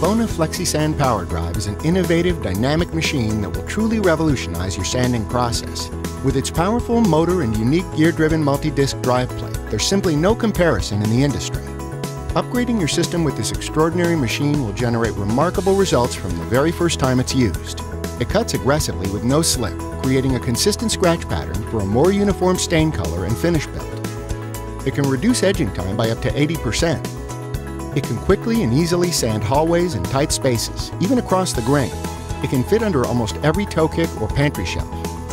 Bona FlexiSand Power Drive is an innovative, dynamic machine that will truly revolutionize your sanding process. With its powerful motor and unique gear-driven multi-disc drive plate, there's simply no comparison in the industry. Upgrading your system with this extraordinary machine will generate remarkable results from the very first time it's used. It cuts aggressively with no slip, creating a consistent scratch pattern for a more uniform stain color and finish build. It can reduce edging time by up to 80%. It can quickly and easily sand hallways and tight spaces, even across the grain. It can fit under almost every toe kick or pantry shelf.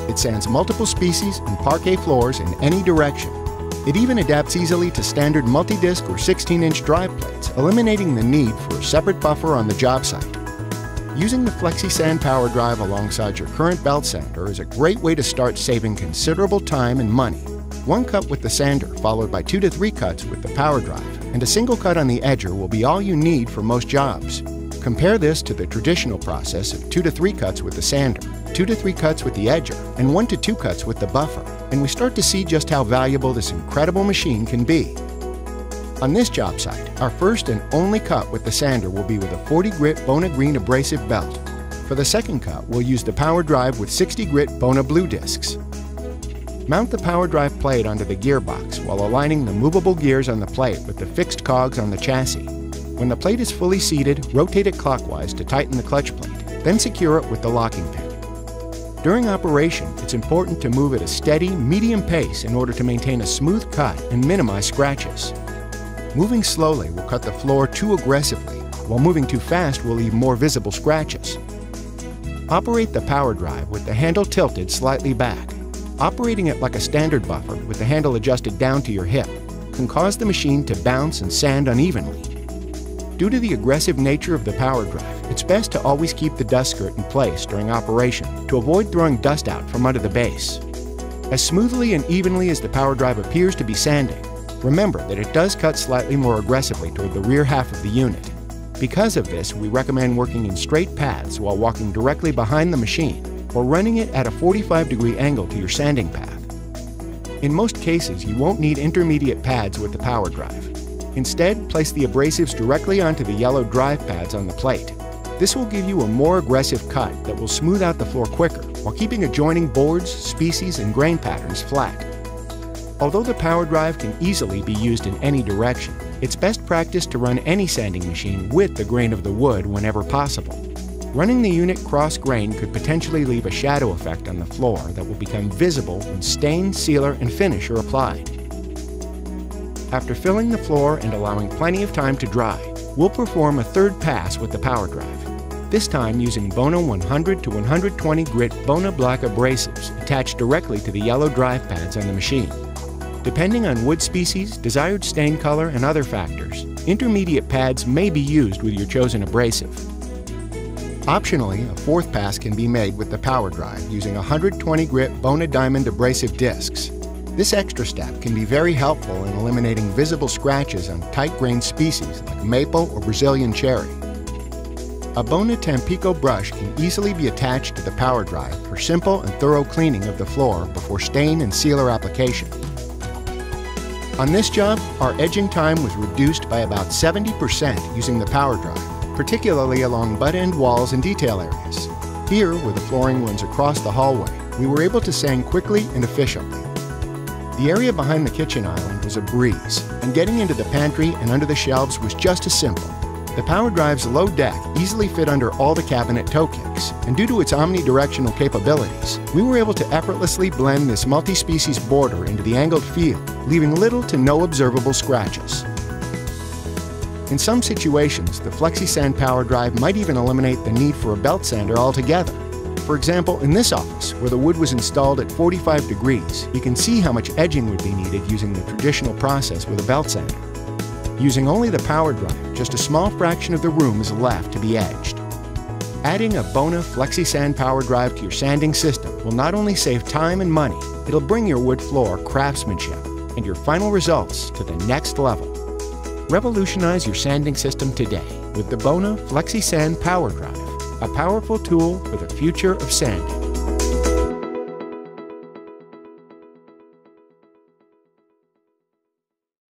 It sands multiple species and parquet floors in any direction. It even adapts easily to standard multi-disc or 16-inch drive plates, eliminating the need for a separate buffer on the job site. Using the FlexiSand Power Drive alongside your current belt sander is a great way to start saving considerable time and money. One cut with the sander, followed by 2 to 3 cuts with the power drive, and a single cut on the edger will be all you need for most jobs. Compare this to the traditional process of 2 to 3 cuts with the sander, 2 to 3 cuts with the edger, and 1 to 2 cuts with the buffer, and we start to see just how valuable this incredible machine can be. On this job site, our first and only cut with the sander will be with a 40 grit Bona Green abrasive belt. For the second cut, we'll use the power drive with 60 grit Bona Blue discs. Mount the power drive plate onto the gearbox while aligning the movable gears on the plate with the fixed cogs on the chassis. When the plate is fully seated, rotate it clockwise to tighten the clutch plate, then secure it with the locking pin. During operation, it's important to move at a steady, medium pace in order to maintain a smooth cut and minimize scratches. Moving slowly will cut the floor too aggressively, while moving too fast will leave more visible scratches. Operate the power drive with the handle tilted slightly back. Operating it like a standard buffer with the handle adjusted down to your hip can cause the machine to bounce and sand unevenly. Due to the aggressive nature of the power drive, it's best to always keep the dust skirt in place during operation to avoid throwing dust out from under the base. As smoothly and evenly as the power drive appears to be sanding, remember that it does cut slightly more aggressively toward the rear half of the unit. Because of this, we recommend working in straight paths while walking directly behind the machine, or running it at a 45-degree angle to your sanding path. In most cases, you won't need intermediate pads with the power drive. Instead, place the abrasives directly onto the yellow drive pads on the plate. This will give you a more aggressive cut that will smooth out the floor quicker while keeping adjoining boards, species, and grain patterns flat. Although the power drive can easily be used in any direction, it's best practice to run any sanding machine with the grain of the wood whenever possible. Running the unit cross-grain could potentially leave a shadow effect on the floor that will become visible when stain, sealer, and finish are applied. After filling the floor and allowing plenty of time to dry, we'll perform a third pass with the power drive, this time using Bona 100 to 120 grit Bona Black abrasives attached directly to the yellow drive pads on the machine. Depending on wood species, desired stain color, and other factors, intermediate pads may be used with your chosen abrasive. Optionally, a fourth pass can be made with the power drive using 120 grit Bona Diamond abrasive discs. This extra step can be very helpful in eliminating visible scratches on tight-grained species like maple or Brazilian cherry. A Bona Tampico brush can easily be attached to the power drive for simple and thorough cleaning of the floor before stain and sealer application. On this job, our edging time was reduced by about 70% using the power drive, particularly along butt-end walls and detail areas. Here, where the flooring runs across the hallway, we were able to sand quickly and efficiently. The area behind the kitchen island was a breeze, and getting into the pantry and under the shelves was just as simple. The power drive's low deck easily fit under all the cabinet toe kicks, and due to its omnidirectional capabilities, we were able to effortlessly blend this multi-species border into the angled field, leaving little to no observable scratches. In some situations, the FlexiSand Power Drive might even eliminate the need for a belt sander altogether. For example, in this office, where the wood was installed at 45 degrees, you can see how much edging would be needed using the traditional process with a belt sander. Using only the power drive, just a small fraction of the room is left to be edged. Adding a Bona FlexiSand Power Drive to your sanding system will not only save time and money, it'll bring your wood floor craftsmanship and your final results to the next level. Revolutionize your sanding system today with the Bona FlexiSand Power Drive, a powerful tool for the future of sanding.